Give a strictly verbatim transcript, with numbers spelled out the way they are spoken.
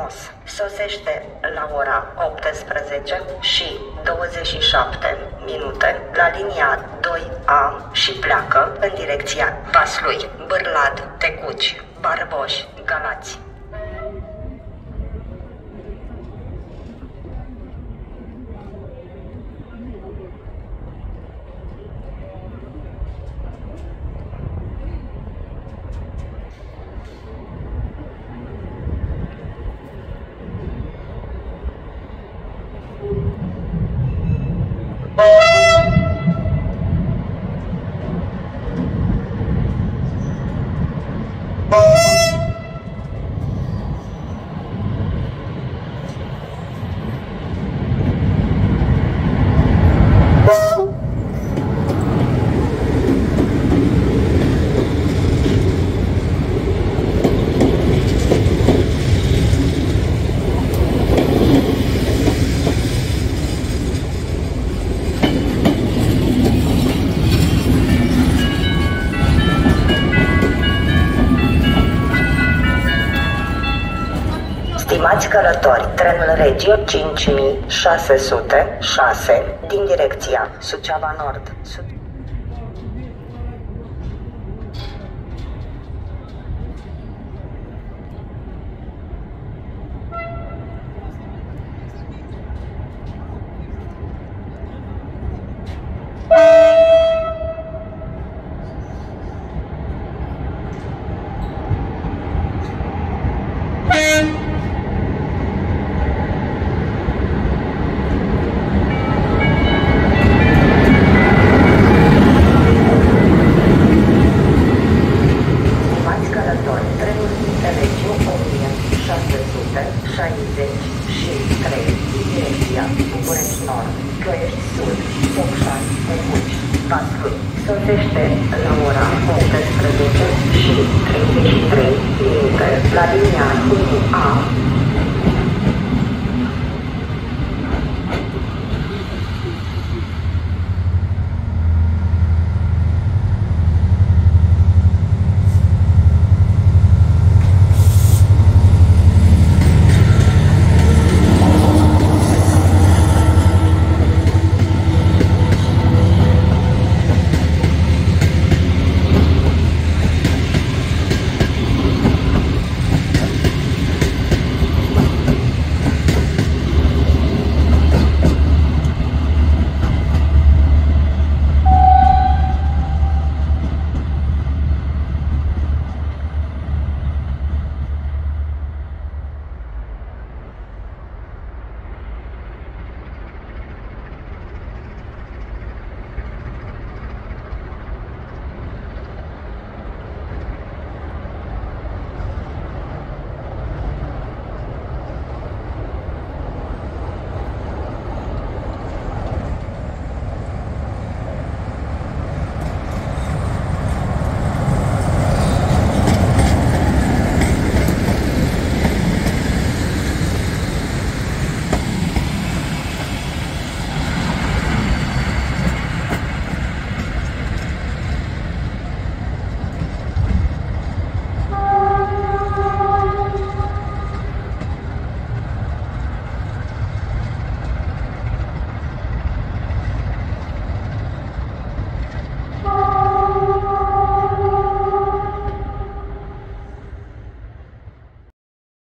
frumos, sosește la ora optsprezece și douăzeci și șapte minute la linia doi A și pleacă în direcția Vaslui, Bărlad, Tecuci, Barboși, Galați. Stimați călători, trenul Regio cinci mii șase sute șase din direcția Suceava Nord. Sosește la ora optsprezece și treizeci și trei minute la linia unu A.